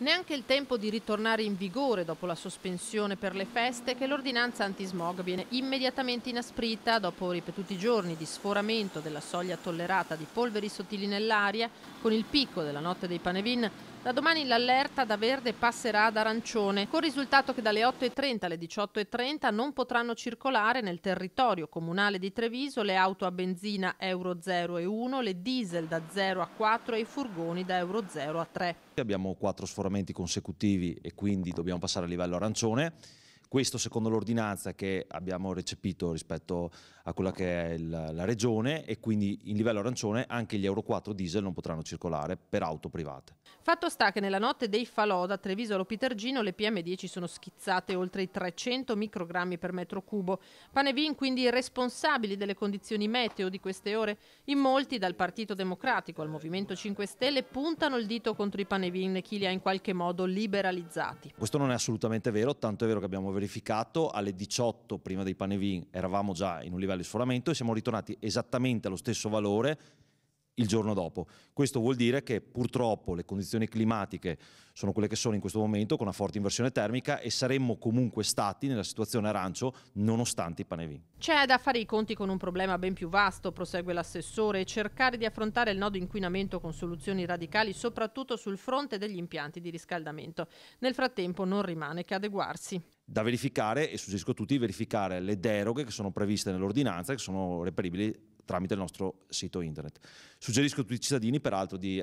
Neanche il tempo di ritornare in vigore dopo la sospensione per le feste che l'ordinanza antismog viene immediatamente inasprita dopo ripetuti giorni di sforamento della soglia tollerata di polveri sottili nell'aria con il picco della notte dei panevin. Da domani l'allerta da verde passerà ad arancione, col risultato che dalle 8:30 alle 18:30 non potranno circolare nel territorio comunale di Treviso le auto a benzina Euro 0 e 1, le diesel da 0 a 4 e i furgoni da Euro 0 a 3. Abbiamo 4 sforamenti consecutivi e quindi dobbiamo passare a livello arancione. Questo secondo l'ordinanza che abbiamo recepito rispetto a quella che è la regione, e quindi in livello arancione anche gli Euro 4 diesel non potranno circolare per auto private. Fatto sta che nella notte dei falò da Treviso allo Pitergino le PM10 sono schizzate oltre i 300 microgrammi per metro cubo. Panevin quindi responsabili delle condizioni meteo di queste ore? In molti, dal Partito Democratico al Movimento 5 Stelle, puntano il dito contro i panevin e chi li ha in qualche modo liberalizzati. Questo non è assolutamente vero, tanto è vero che abbiamo verificato alle 18 prima dei panevin eravamo già in un livello di sforamento e siamo ritornati esattamente allo stesso valore il giorno dopo. Questo vuol dire che purtroppo le condizioni climatiche sono quelle che sono in questo momento, con una forte inversione termica, e saremmo comunque stati nella situazione arancio nonostante i panevin. C'è da fare i conti con un problema ben più vasto, prosegue l'assessore, e cercare di affrontare il nodo inquinamento con soluzioni radicali, soprattutto sul fronte degli impianti di riscaldamento. Nel frattempo non rimane che adeguarsi. Da verificare, e suggerisco a tutti, verificare le deroghe che sono previste nell'ordinanza, che sono reperibili tramite il nostro sito internet. Suggerisco a tutti i cittadini peraltro di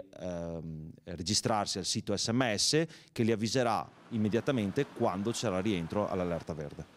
registrarsi al sito SMS che li avviserà immediatamente quando c'è il rientro all'allerta verde.